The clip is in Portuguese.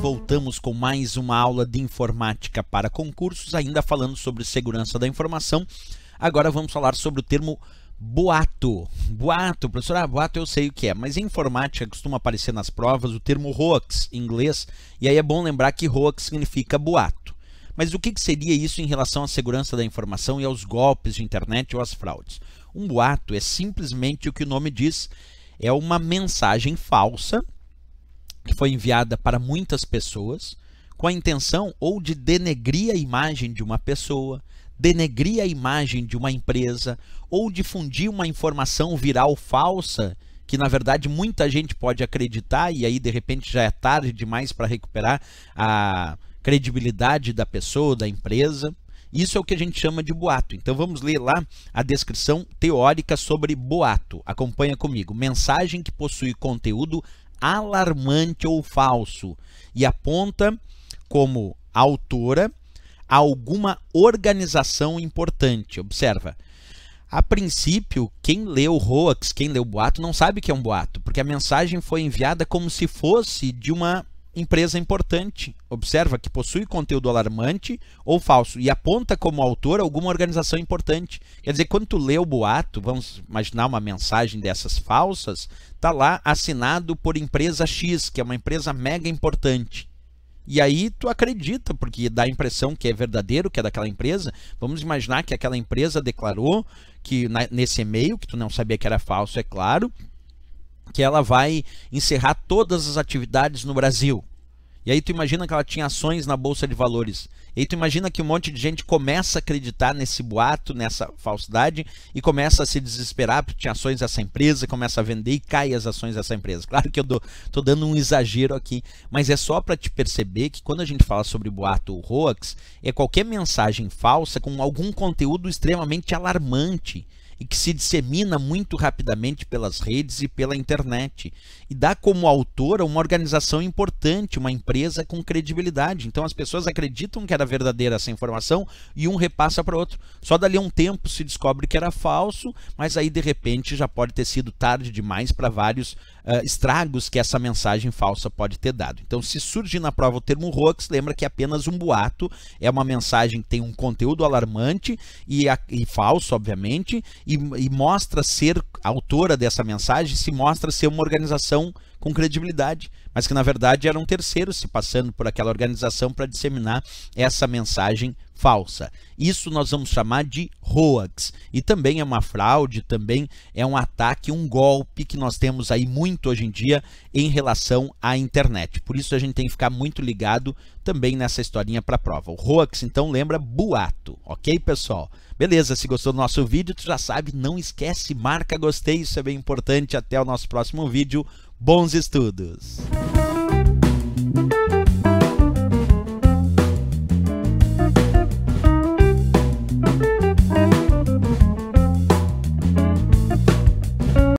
Voltamos com mais uma aula de informática para concursos, ainda falando sobre segurança da informação. Agora vamos falar sobre o termo boato. Boato, professora, boato eu sei o que é, mas em informática costuma aparecer nas provas o termo hoax em inglês, e aí é bom lembrar que hoax significa boato. Mas o que seria isso em relação à segurança da informação e aos golpes de internet ou às fraudes? Um boato é simplesmente o que o nome diz, é uma mensagem falsa que foi enviada para muitas pessoas com a intenção ou de denegrir a imagem de uma pessoa, denegrir a imagem de uma empresa ou difundir uma informação viral falsa que na verdade muita gente pode acreditar e aí de repente já é tarde demais para recuperar a credibilidade da pessoa, da empresa. Isso é o que a gente chama de boato. Então vamos ler lá a descrição teórica sobre boato. Acompanha comigo. Mensagem que possui conteúdo alarmante ou falso e aponta como autora alguma organização importante. Observa, a princípio, quem leu hoax, quem leu boato, não sabe que é um boato, porque a mensagem foi enviada como se fosse de uma empresa importante. Observa que possui conteúdo alarmante ou falso e aponta como autor alguma organização importante. Quer dizer, quando tu lê o boato, vamos imaginar uma mensagem dessas falsas, tá lá assinado por empresa X, que é uma empresa mega importante. E aí tu acredita, porque dá a impressão que é verdadeiro, que é daquela empresa. Vamos imaginar que aquela empresa declarou que nesse e-mail, que tu não sabia que era falso, é claro, que ela vai encerrar todas as atividades no Brasil. E aí tu imagina que ela tinha ações na Bolsa de Valores. E aí tu imagina que um monte de gente começa a acreditar nesse boato, nessa falsidade, e começa a se desesperar porque tinha ações dessa empresa, começa a vender e cai as ações dessa empresa. Claro que eu tô dando um exagero aqui, mas é só para te perceber que quando a gente fala sobre boato ou hoax, é qualquer mensagem falsa com algum conteúdo extremamente alarmante e que se dissemina muito rapidamente pelas redes e pela internet, e dá como autora uma organização importante, uma empresa com credibilidade. Então as pessoas acreditam que era verdadeira essa informação e um repassa para outro. Só dali a um tempo se descobre que era falso, mas aí de repente já pode ter sido tarde demais para vários estragos que essa mensagem falsa pode ter dado. Então se surge na prova o termo hoax, lembra que é apenas um boato, é uma mensagem que tem um conteúdo alarmante e falso, obviamente, e mostra ser a autora dessa mensagem, se mostra ser uma organização com credibilidade, mas que na verdade era um terceiro se passando por aquela organização para disseminar essa mensagem falsa. Isso nós vamos chamar de hoax, e também é uma fraude, também é um ataque, um golpe que nós temos aí muito hoje em dia em relação à internet. Por isso a gente tem que ficar muito ligado também nessa historinha para a prova. O hoax, então, lembra boato, ok, pessoal? Beleza, se gostou do nosso vídeo, tu já sabe, não esquece, marca gostei, isso é bem importante. Até o nosso próximo vídeo. Bons estudos!